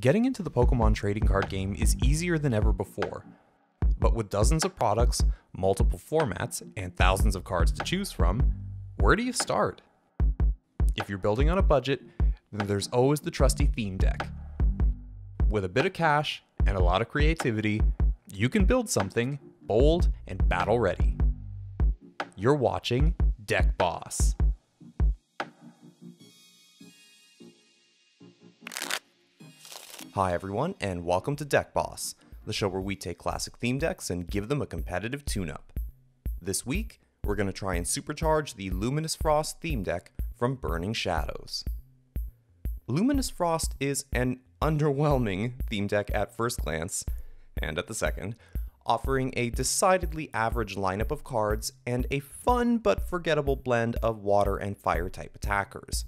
Getting into the Pokemon trading card game is easier than ever before, but with dozens of products, multiple formats, and thousands of cards to choose from, where do you start? If you're building on a budget, then there's always the trusty theme deck. With a bit of cash and a lot of creativity, you can build something bold and battle ready. You're watching Deck Boss. Hi everyone, and welcome to Deck Boss, the show where we take classic theme decks and give them a competitive tune-up. This week, we're going to try and supercharge the Luminous Frost theme deck from Burning Shadows. Luminous Frost is an underwhelming theme deck at first glance, and at the second, offering a decidedly average lineup of cards and a fun but forgettable blend of water and fire-type attackers.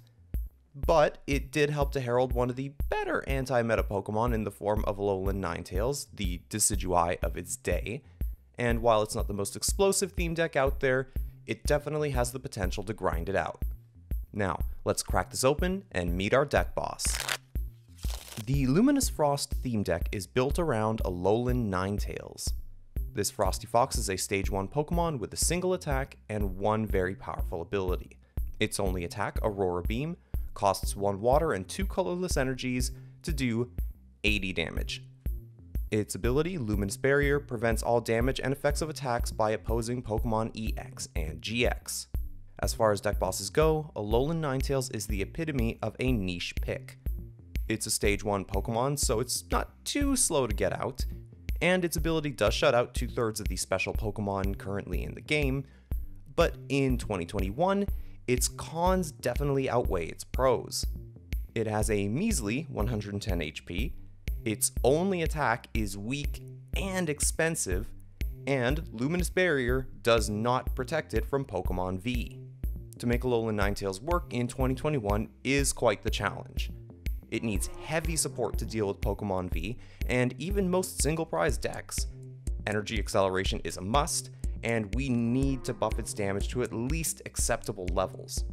But it did help to herald one of the better anti-meta Pokemon in the form of Alolan Ninetales, the Decidueye of its day, and while it's not the most explosive theme deck out there, it definitely has the potential to grind it out. Now, let's crack this open and meet our deck boss. The Luminous Frost theme deck is built around Alolan Ninetales. This Frosty Fox is a Stage 1 Pokemon with a single attack and one very powerful ability. Its only attack, Aurora Beam, costs 1 water and 2 colorless energies to do 80 damage. Its ability, Luminous Barrier, prevents all damage and effects of attacks by opposing Pokemon EX and GX. As far as deck bosses go, Alolan Ninetales is the epitome of a niche pick. It's a Stage 1 Pokemon, so it's not too slow to get out, and its ability does shut out 2/3 of the special Pokemon currently in the game, but in 2021, its cons definitely outweigh its pros. It has a measly 110 HP, its only attack is weak and expensive, and Luminous Barrier does not protect it from Pokemon V. To make Alolan Ninetales work in 2021 is quite the challenge. It needs heavy support to deal with Pokemon V, and even most single prize decks. Energy acceleration is a must, and we need to buff its damage to at least acceptable levels.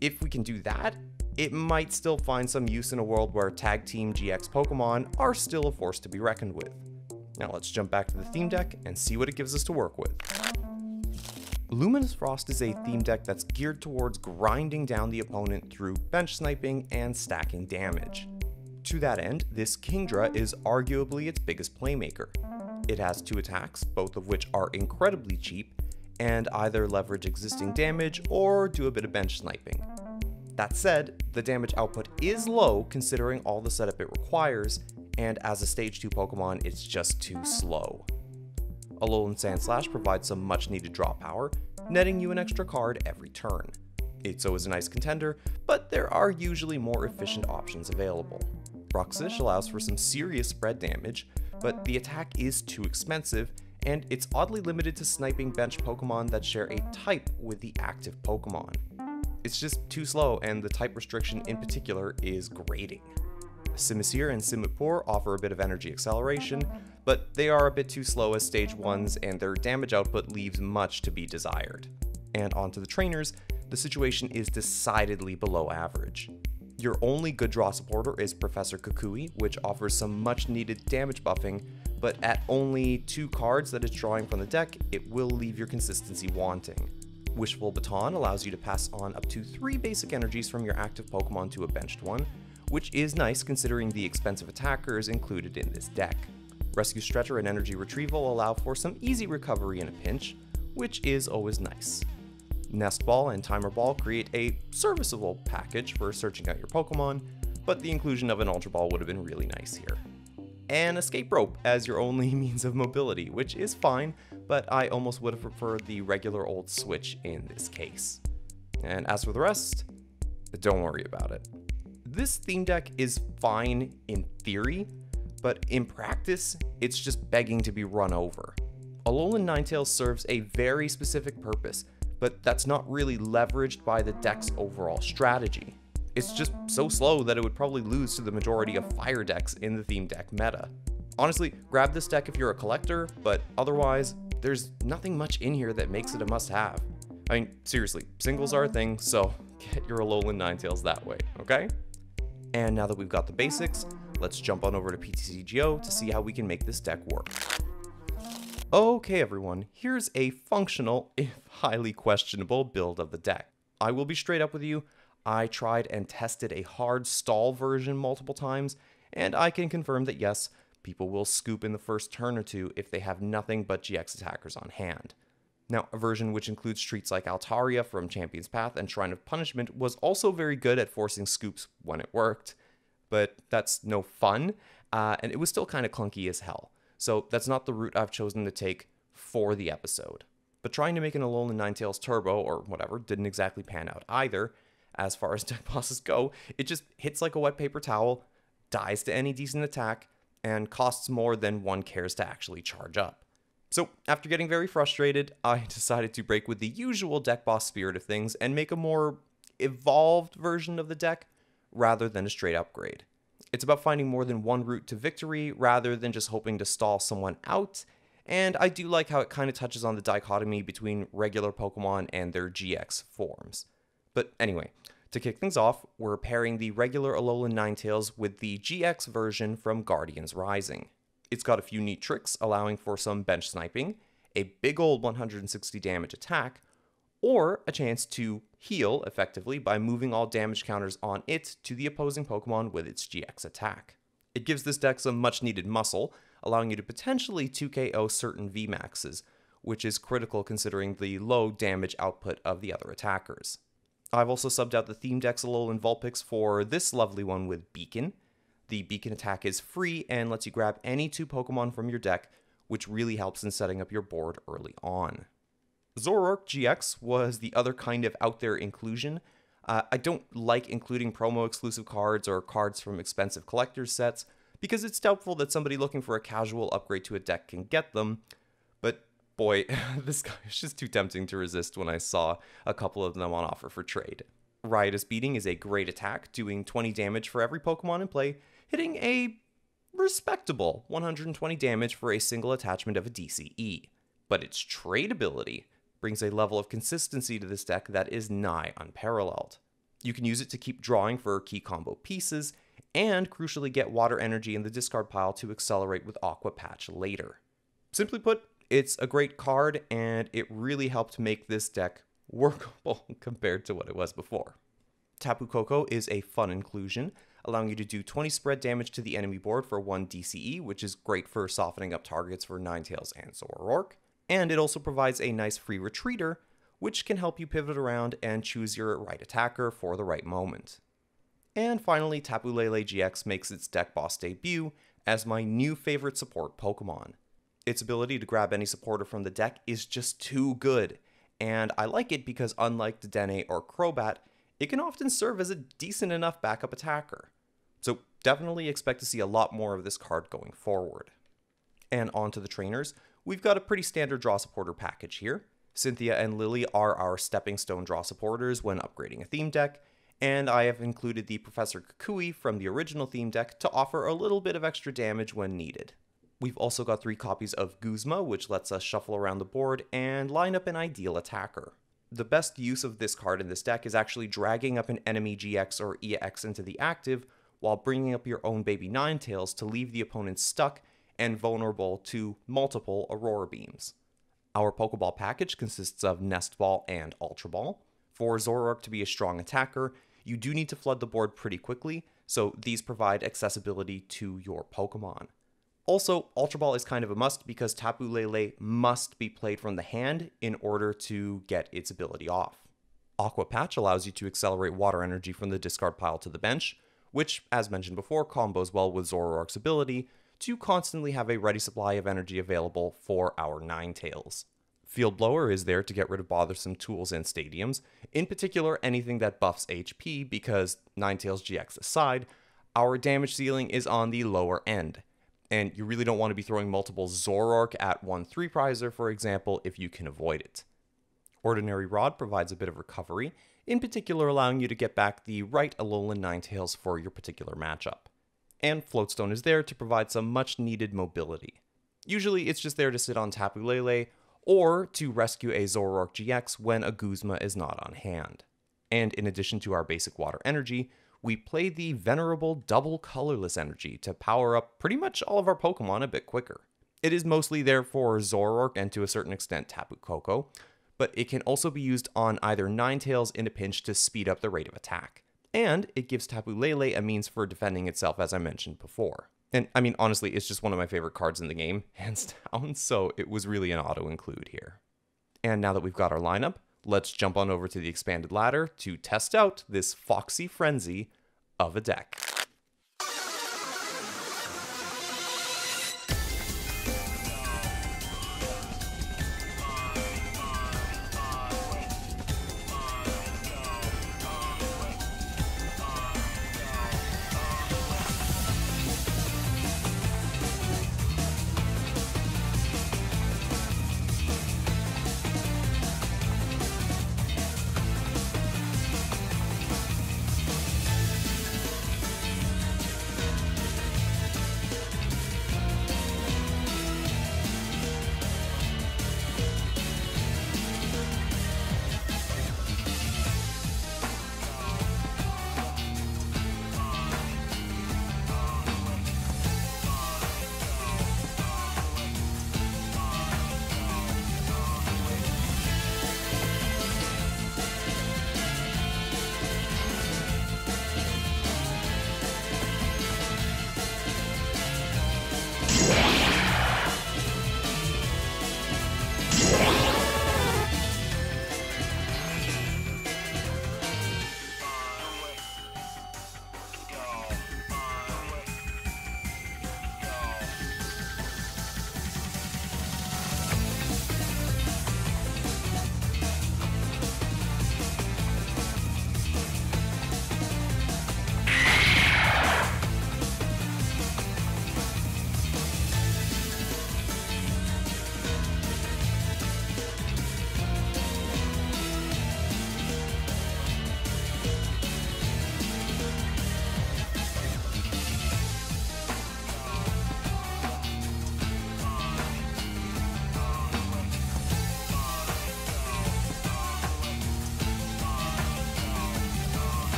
If we can do that, it might still find some use in a world where Tag Team GX Pokemon are still a force to be reckoned with. Now let's jump back to the theme deck and see what it gives us to work with. Luminous Frost is a theme deck that's geared towards grinding down the opponent through bench sniping and stacking damage. To that end, this Kingdra is arguably its biggest playmaker. It has 2 attacks, both of which are incredibly cheap, and either leverage existing damage or do a bit of bench sniping. That said, the damage output is low considering all the setup it requires, and as a Stage 2 Pokemon, it's just too slow. Alolan Sandslash provides some much needed draw power, netting you an extra card every turn. It's always a nice contender, but there are usually more efficient options available. Bruxish allows for some serious spread damage, but the attack is too expensive, and it's oddly limited to sniping bench Pokemon that share a type with the active Pokemon. It's just too slow, and the type restriction in particular is grating. Simisear and Simipour offer a bit of energy acceleration, but they are a bit too slow as Stage 1s, and their damage output leaves much to be desired. And onto the trainers, the situation is decidedly below average. Your only good draw supporter is Professor Kukui, which offers some much needed damage buffing, but at only 2 cards that it's drawing from the deck, it will leave your consistency wanting. Wishful Baton allows you to pass on up to 3 basic energies from your active Pokemon to a benched one, which is nice considering the expensive attackers included in this deck. Rescue Stretcher and Energy Retrieval allow for some easy recovery in a pinch, which is always nice. Nest Ball and Timer Ball create a serviceable package for searching out your Pokemon, but the inclusion of an Ultra Ball would have been really nice here. And Escape Rope as your only means of mobility, which is fine, but I almost would have preferred the regular old Switch in this case. And as for the rest, don't worry about it. This theme deck is fine in theory, but in practice, it's just begging to be run over. Alolan Ninetales serves a very specific purpose, but that's not really leveraged by the deck's overall strategy. It's just so slow that it would probably lose to the majority of fire decks in the theme deck meta. Honestly, grab this deck if you're a collector, but otherwise, there's nothing much in here that makes it a must-have. I mean, seriously, singles are a thing, so get your Alolan Ninetales that way, okay? And now that we've got the basics, Let's jump on over to PTCGO to see how we can make this deck work. Okay everyone, here's a functional, if highly questionable, build of the deck. I will be straight up with you, I tried and tested a hard stall version multiple times, and I can confirm that yes, people will scoop in the first turn or two if they have nothing but GX attackers on hand. Now, a version which includes treats like Altaria from Champion's Path and Shrine of Punishment was also very good at forcing scoops when it worked, but that's no fun, and it was still kind of clunky as hell. So that's not the route I've chosen to take for the episode. But trying to make an Alolan Ninetales Turbo, or whatever, didn't exactly pan out either. As far as deck bosses go, it just hits like a wet paper towel, dies to any decent attack, and costs more than one cares to actually charge up. So after getting very frustrated, I decided to break with the usual deck boss spirit of things and make a more evolved version of the deck rather than a straight upgrade. It's about finding more than one route to victory rather than just hoping to stall someone out, and I do like how it kind of touches on the dichotomy between regular Pokemon and their GX forms. But anyway, to kick things off, we're pairing the regular Alolan Ninetales with the GX version from Guardians Rising. It's got a few neat tricks allowing for some bench sniping, a big old 160 damage attack, or a chance to heal effectively by moving all damage counters on it to the opposing Pokemon with its GX attack. It gives this deck some much needed muscle, allowing you to potentially 2KO certain VMAXs, which is critical considering the low damage output of the other attackers. I've also subbed out the theme deck's Alolan Vulpix for this lovely one with Beacon. The Beacon attack is free and lets you grab any two Pokemon from your deck, which really helps in setting up your board early on. Zoroark GX was the other kind of out-there inclusion. I don't like including promo-exclusive cards or cards from expensive collector's sets, because it's doubtful that somebody looking for a casual upgrade to a deck can get them, but boy, this guy is just too tempting to resist when I saw a couple of them on offer for trade. Riotous Beating is a great attack, doing 20 damage for every Pokemon in play, hitting a respectable 120 damage for a single attachment of a DCE. But its trade ability brings a level of consistency to this deck that is nigh unparalleled. You can use it to keep drawing for key combo pieces, and crucially get water energy in the discard pile to accelerate with Aqua Patch later. Simply put, it's a great card, and it really helped make this deck workable compared to what it was before. Tapu Koko is a fun inclusion, allowing you to do 20 spread damage to the enemy board for 1 DCE, which is great for softening up targets for Ninetales and Zoroark. And it also provides a nice free retreater, which can help you pivot around and choose your right attacker for the right moment. And finally, Tapu Lele GX makes its deck boss debut as my new favorite support Pokemon. Its ability to grab any supporter from the deck is just too good, and I like it because unlike Dedenne or Crobat, it can often serve as a decent enough backup attacker. So definitely expect to see a lot more of this card going forward. And on to the trainers. We've got a pretty standard draw supporter package here. Cynthia and Lily are our stepping stone draw supporters when upgrading a theme deck, and I have included the Professor Kukui from the original theme deck to offer a little bit of extra damage when needed. We've also got 3 copies of Guzma, which lets us shuffle around the board and line up an ideal attacker. The best use of this card in this deck is actually dragging up an enemy GX or EX into the active, while bringing up your own baby Ninetales to leave the opponent stuck and vulnerable to multiple Aurora Beams. Our Pokeball package consists of Nest Ball and Ultra Ball. For Zoroark to be a strong attacker, you do need to flood the board pretty quickly, so these provide accessibility to your Pokemon. Also, Ultra Ball is kind of a must because Tapu Lele must be played from the hand in order to get its ability off. Aqua Patch allows you to accelerate water energy from the discard pile to the bench, which, as mentioned before, combos well with Zoroark's ability to constantly have a ready supply of energy available for our Ninetales. Field Blower is there to get rid of bothersome tools and stadiums, in particular anything that buffs HP, because Ninetales GX aside, our damage ceiling is on the lower end, and you really don't want to be throwing multiple Zoroark at 1/3-prizer, for example, if you can avoid it. Ordinary Rod provides a bit of recovery, in particular allowing you to get back the right Alolan Ninetales for your particular matchup. And Floatstone is there to provide some much-needed mobility. Usually it's just there to sit on Tapu Lele, or to rescue a Zoroark GX when a Guzma is not on hand. And in addition to our basic water energy, we play the venerable double colorless energy to power up pretty much all of our Pokemon a bit quicker. It is mostly there for Zoroark and to a certain extent Tapu Koko, but it can also be used on either Ninetales in a pinch to speed up the rate of attack. And it gives Tapu Lele a means for defending itself, as I mentioned before. And I mean, honestly, it's just one of my favorite cards in the game, hands down, so it was really an auto include here. And now that we've got our lineup, let's jump on over to the expanded ladder to test out this foxy frenzy of a deck.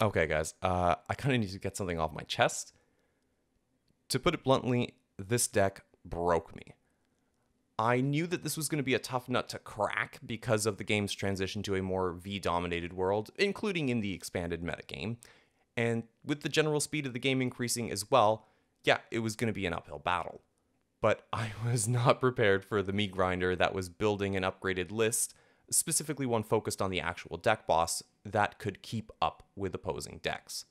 Okay, guys, I kind of need to get something off my chest. To put it bluntly, this deck broke me. I knew that this was going to be a tough nut to crack because of the game's transition to a more V-dominated world, including in the expanded metagame. And with the general speed of the game increasing as well, yeah, it was going to be an uphill battle. But I was not prepared for the me grinder that was building an upgraded list, specifically one focused on the actual deck boss, that could keep up with opposing decks.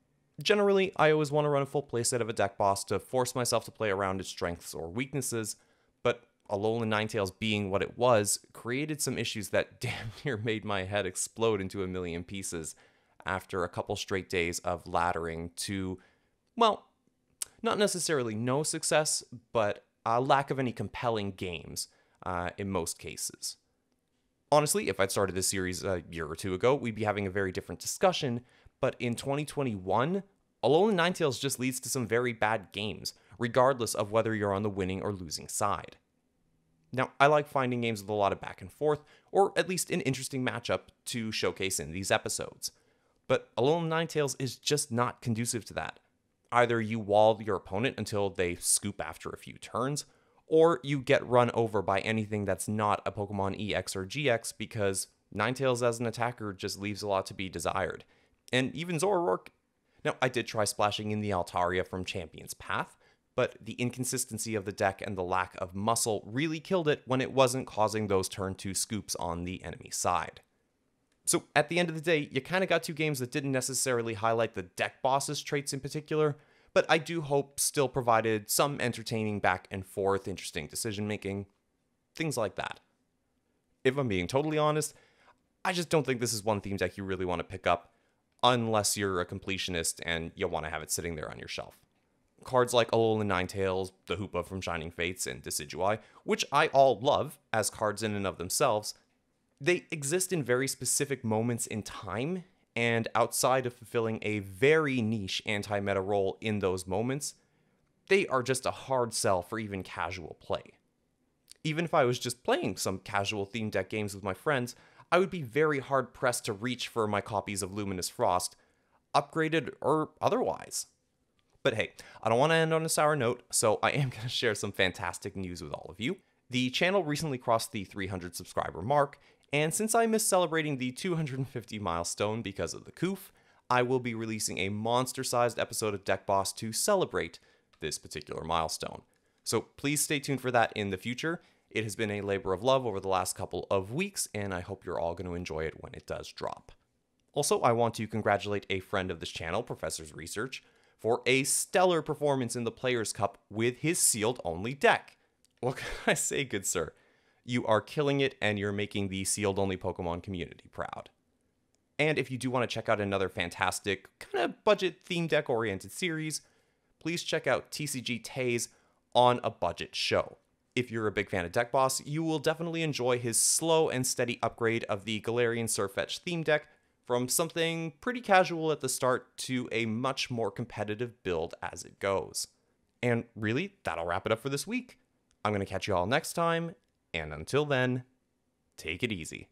Generally, I always want to run a full playset of a deck boss to force myself to play around its strengths or weaknesses, but Alolan Ninetales being what it was created some issues that damn near made my head explode into a million pieces after a couple straight days of laddering to, well, not necessarily no success, but a lack of any compelling games in most cases. Honestly, if I'd started this series a year or two ago, we'd be having a very different discussion, but in 2021, Alolan Ninetales just leads to some very bad games, regardless of whether you're on the winning or losing side. Now, I like finding games with a lot of back and forth, or at least an interesting matchup to showcase in these episodes. But Alolan Ninetales is just not conducive to that. Either you wall your opponent until they scoop after a few turns, or you get run over by anything that's not a Pokemon EX or GX because Ninetales as an attacker just leaves a lot to be desired. And even Zoroark. Now, I did try splashing in the Altaria from Champion's Path, but the inconsistency of the deck and the lack of muscle really killed it when it wasn't causing those turn 2 scoops on the enemy side. So at the end of the day, you kind of got two games that didn't necessarily highlight the deck boss's traits in particular, but I do hope still provided some entertaining back and forth, interesting decision making, things like that. If I'm being totally honest, I just don't think this is one theme deck you really want to pick up unless you're a completionist and you want to have it sitting there on your shelf. Cards like Alolan Ninetales, the Hoopa from Shining Fates, and Decidueye, which I all love as cards in and of themselves, they exist in very specific moments in time, and outside of fulfilling a very niche anti-meta role in those moments, they are just a hard sell for even casual play. Even if I was just playing some casual themed deck games with my friends, I would be very hard-pressed to reach for my copies of Luminous Frost, upgraded or otherwise. But hey, I don't want to end on a sour note, so I am going to share some fantastic news with all of you. The channel recently crossed the 300 subscriber mark, and since I missed celebrating the 250 milestone because of the coof, I will be releasing a monster-sized episode of Deck Boss to celebrate this particular milestone. So please stay tuned for that in the future. It has been a labor of love over the last couple of weeks, and I hope you're all going to enjoy it when it does drop. Also, I want to congratulate a friend of this channel, Professor's Research, for a stellar performance in the Players' Cup with his sealed-only deck. What can I say, good sir? You are killing it, and you're making the sealed-only Pokemon community proud. And if you do want to check out another fantastic, kind of budget theme deck-oriented series, please check out TCGTay's On a Budget show. If you're a big fan of Deck Boss, you will definitely enjoy his slow and steady upgrade of the Galarian Sirfetch'd theme deck, from something pretty casual at the start to a much more competitive build as it goes. And really, that'll wrap it up for this week. I'm going to catch you all next time, and until then, take it easy.